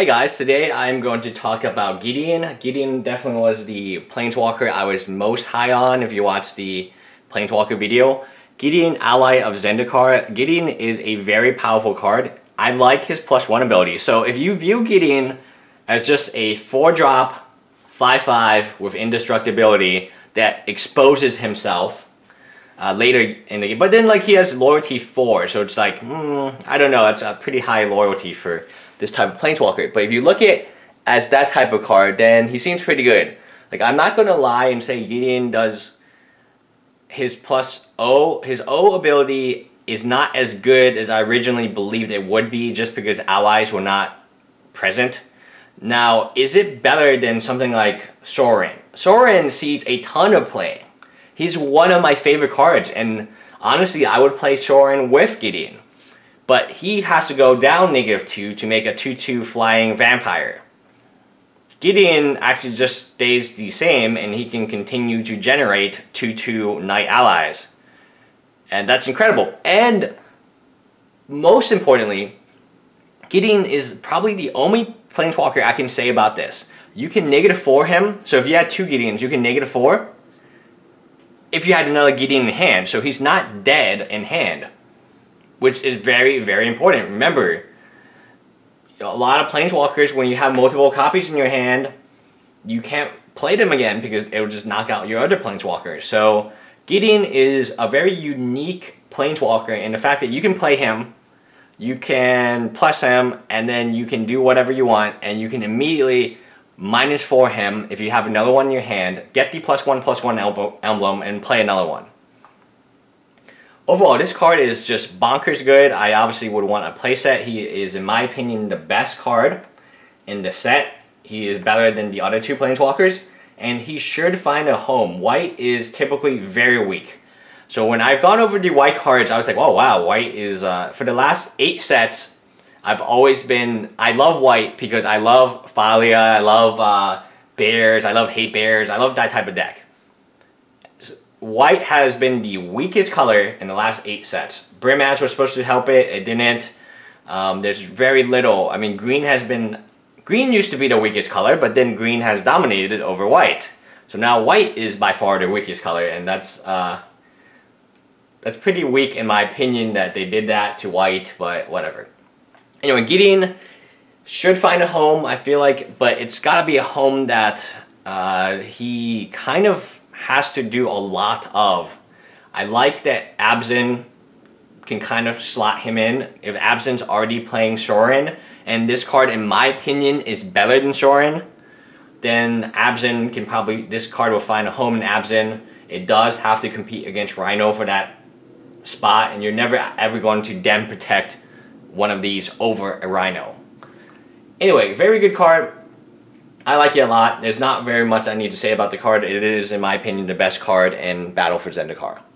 Hey guys, today I'm going to talk about Gideon. Gideon definitely was the Planeswalker I was most high on if you watched the Planeswalker video. Gideon, ally of Zendikar. Gideon is a very powerful card. I like his +1 ability. So if you view Gideon as just a 4-drop, 5-5 with indestructibility that exposes himself later in the game. But then like he has loyalty 4, so it's like, I don't know, that's a pretty high loyalty for this type of Planeswalker. But if you look at it as that type of card, then he seems pretty good. Like, I'm not gonna lie and say Gideon does his O ability is not as good as I originally believed it would be just because allies were not present. Now, is it better than something like Sorin? Sorin sees a ton of play. He's one of my favorite cards, and honestly, I would play Sorin with Gideon. But he has to go down -2 to make a 2/2 flying vampire. Gideon actually just stays the same and he can continue to generate 2/2 knight allies. And that's incredible. And most importantly, Gideon is probably the only Planeswalker I can say about this. You can -4 him. So if you had two Gideons, you can -4 if you had another Gideon in hand. So he's not dead in hand, which is very, very important. Remember, a lot of Planeswalkers, when you have multiple copies in your hand, you can't play them again because it will just knock out your other Planeswalker. So Gideon is a very unique Planeswalker, and the fact that you can play him, you can plus him, and then you can do whatever you want, and you can immediately -4 him if you have another one in your hand, get the +1/+1 emblem, and play another one. Overall, this card is just bonkers good. I obviously would want a playset. He is, in my opinion, the best card in the set. He is better than the other two Planeswalkers, and he should find a home. White is typically very weak. So when I've gone over the white cards, I was like, oh wow, white is, for the last 8 sets, I've always been, I love white because I love Thalia, I love bears, I love hate bears, I love that type of deck. White has been the weakest color in the last 8 sets. Brimaz was supposed to help it, it didn't. There's very little. I mean, green has been... Green used to be the weakest color, but then green has dominated over white. So now white is by far the weakest color, and that's pretty weak in my opinion that they did that to white, but whatever. Anyway, Gideon should find a home, I feel like, but it's gotta be a home that he kind of has to do a lot of. I like that Abzin can kind of slot him in. If Abzin's already playing Sorin, and this card in my opinion is better than Sorin, then Abzin can probably, this card will find a home in Abzin. It does have to compete against Rhino for that spot, and you're never ever going to then protect one of these over a Rhino. Anyway, very good card. I like it a lot. There's not very much I need to say about the card. It is, in my opinion, the best card in Battle for Zendikar.